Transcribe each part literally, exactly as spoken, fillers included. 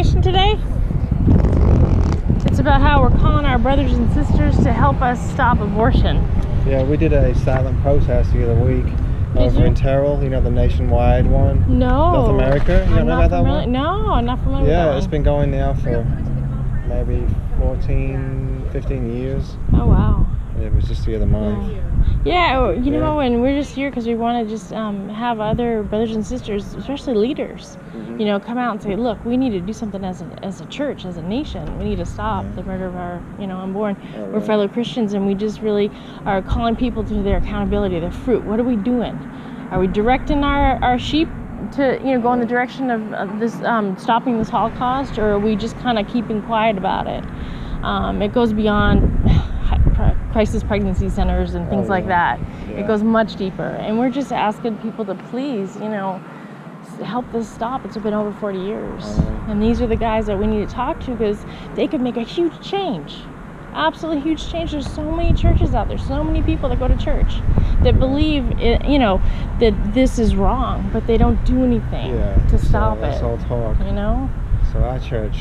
information today. It's about how we're calling our brothers and sisters to help us stop abortion. Yeah, we did a silent protest the other week over in Terrell, you know, the nationwide one. No. North America. You don't know about that one? No, I'm not familiar with that one. Yeah, it's been going now for maybe fourteen, fifteen years. Oh, wow. And it was just the other month. Yeah. Yeah, you know, and we're just here because we want to just um, have other brothers and sisters, especially leaders, mm-hmm. you know, come out and say, look, we need to do something as a, as a church, as a nation. We need to stop yeah. the murder of our, you know, unborn. Oh, we're right. fellow Christians, and we just really are calling people to their accountability, their fruit. What are we doing? Are we directing our, our sheep to, you know, go in the direction of, of this, um, stopping this Holocaust, or are we just kind of keeping quiet about it? Um, it goes beyond crisis pregnancy centers and things oh, yeah. like that. Yeah. It goes much deeper, and we're just asking people to please, you know, help this stop. It's been over forty years, oh. and these are the guys that we need to talk to because they could make a huge change, absolutely huge change. There's so many churches out there, so many people that go to church that believe, it, you know, that this is wrong, but they don't do anything yeah. to stop so, it. That's all talk, you know. So our church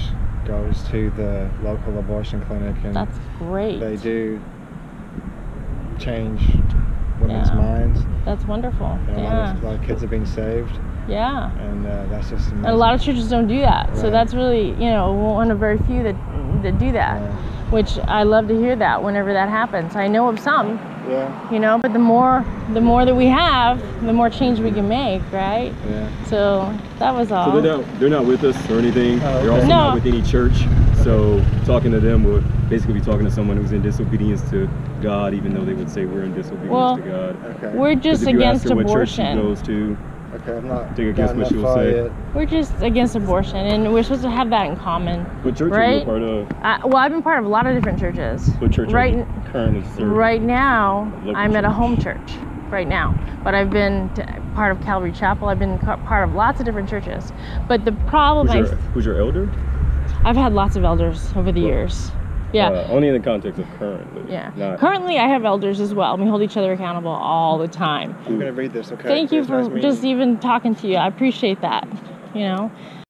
goes to the local abortion clinic, and that's great. They do change women's yeah. minds. That's wonderful. You know, yeah. A lot of kids are being saved. Yeah. And uh, that's just amazing. And a lot of churches don't do that. Right. So that's really, you know, one of very few that that do that. Yeah. Which I love to hear that whenever that happens. I know of some. Yeah. You know, but the more the more that we have, the more change we can make, right? Yeah. So that was all. So they're not they're not with us or anything. Oh, okay. They're also no. not with any church. So talking to them will basically be talking to someone who's in disobedience to God, even though they would say we're in disobedience well, to God. Okay. We're just against abortion. If you ask her what church she goes to, okay, I'm not take a guess what she'll say. Yet. We're just against abortion, and we're supposed to have that in common. What church right? are you a part of? I, well, I've been part of a lot of different churches. What church right, are you currently serving? Right now, I'm church. at a home church right now, but I've been to, part of Calvary Chapel. I've been part of lots of different churches, but the problem is... Who's, who's your elder? I've had lots of elders over the well, years. Yeah. Uh, only in the context of currently. Yeah. Not currently, I have elders as well. We hold each other accountable all the time. I'm going to read this, okay? Thank you for just even talking to you. I appreciate that, you know.